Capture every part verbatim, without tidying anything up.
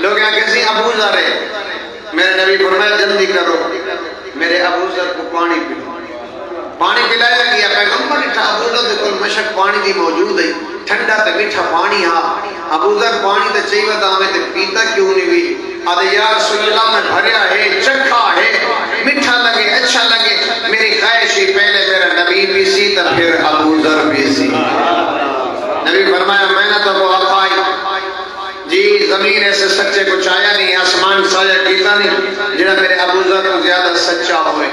لوگ یہاں کسی ابو ذر ہے، میرے نبی فرمایا جلدی کرو میرے ابو ذر کو پانی پلاؤ، پانی پلایا گیا۔ پیغمبر اٹھا ابو ذر دے کوئی مشک پانی دی موجود ہے، ٹھنڈا تے میٹھا پانی ہا، ابو ذر پانی تے چاہیے دا میں تے پیتا کیوں نہیں ہوئی، آدھے یا رسول اللہ میں بھریا ہے چکھا ہے میٹھا لگے اچھا لگے، میری خواہش ہی پہلے میرا نبی بھی سی تا پھر ابو ذر بھی سی۔ نبی فرمایا میں نہ تو وہ آقائی جی زمین ایسے سچے کو چایا نہیں، آسمان سایا کیتا نہیں جنہاں میرے ابو ذر کو زیادہ سچا ہوئے۔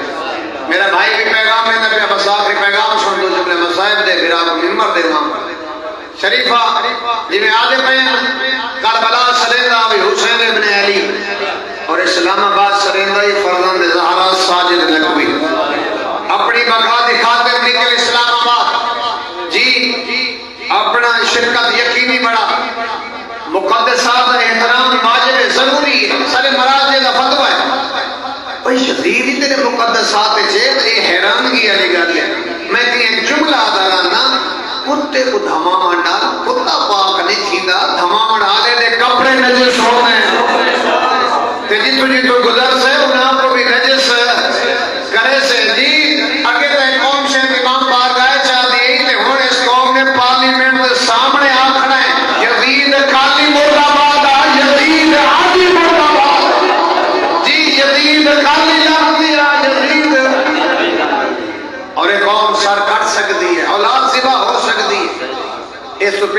میرا بھائی بھی پیغام ہے نبی ابو صاحب بھی پیغام سن دو جب نے مسائب دے پھر آپ کو ممبر دے ماں شریفہ جی میں آدھے پہن کربلا سریندہ بھی حسین ابن علی اور اسلام آباد سریندہ ہی فرزند زہرا ساجد نقوی اپنی بقا دکھاتے نکل اسلام آباد جی اپنا شرکت یقینی بڑا مقدسات احترام واجب ضروری سر مراجع دا فتوہ ہے بھئی شدیدی تیرے مقدسات چیز اے حیرانگی علی گاڑی ہے۔ میں تین جملہ آدھارانا کتے کو دھمامن ڈال کتا پاک نہیں کھیندا دھمامن آلے دے کپڑے نجس ہونے تے جت جتو گزر سے انہاں کو بھی نجس کرے سے جی اگے تے قوم شے امام بارگاہ چا دی تے ہن اس قوم نے پارلیمنٹ دے سامنے آ کھڑا ہے یزید قاضی مرد آباد آ یزید عادی مرد آباد جی یزید قاضی لفظی آ یزید اور ایک قوم سر کٹ سکتی ہے، اولاد ذبح ہو اس تو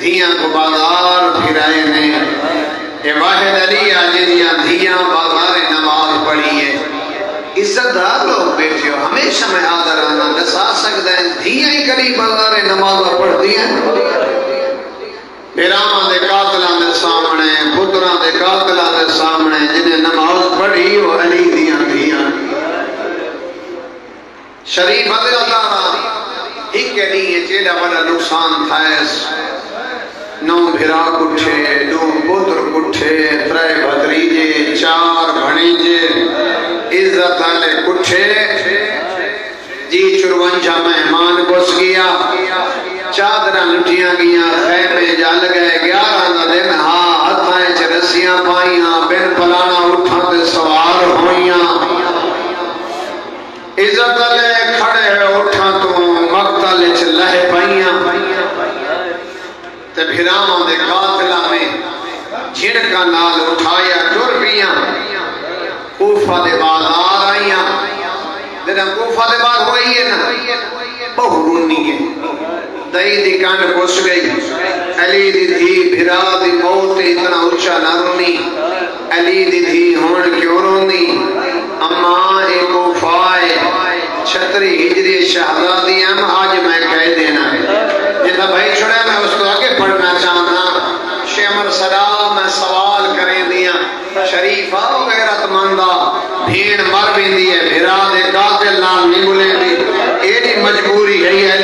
دھیاں کو بازار پھرائے نے۔ اے واحد علی آجے دیا دھیاں بازار نماز پڑھی ہے، عزت دار لوگ بیٹھے ہو ہمیشہ میں آدھا رہنا نسا سکتا ہے دھیاں ہی قریب بازار نماز پڑھ دیا پیراما دے قاتلان دے سامنے پتران دے قاتلان دے سامنے جنہیں نماز پڑھی ہو علی دیاں دھیاں شریف حضرت آرہا ایک نہیں چیڑا بڑا نقصان تھا ہے۔ نو بھرا کٹھے دو پتر کٹھے ترے بھتریجے چار بھنیجے عزت والے کٹھے جی چرونجا مہمان گھس گیا، چادراں لٹیاں گیا، خیمے جل گئے، گیارہ دا دن ہاں ہتھاں وچ رسیاں پائیاں بن پلانا اٹھاں تے سوار ہوئیاں، عزت والے کھڑے اٹھاں تو مقتل وچ لہ پائیاں تے بھراواں دے قاتلاں نے جھڑکاں نال اٹھایا ٹر پیاں کوفہ دے بازار آئیاں۔ جڑا کوفہ دے بازار ہوئی ہے نا بہرونی ہے دئی دی کان کوش گئی علی دی دھی بھرا دی موت اتنا اچھا نہ رونی علی دی دھی ہون کیوں رونی اماں ایک وفائے چھتری ہجری شہزادی ہم آج میں کہہ دینا ہے جتنا بھائی چھڑے میں اس کو آگے پڑھنا چاہنا شیمر سلام میں سوال کریں دیا شریفہ وغیرت مندہ بھیڑ مر بھی دیئے بھرا دے قاتل نام نہیں بلے دی ایڈی مجبوری ہے